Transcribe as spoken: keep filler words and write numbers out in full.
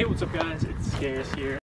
Hey, what's up guys, it's Scarce here.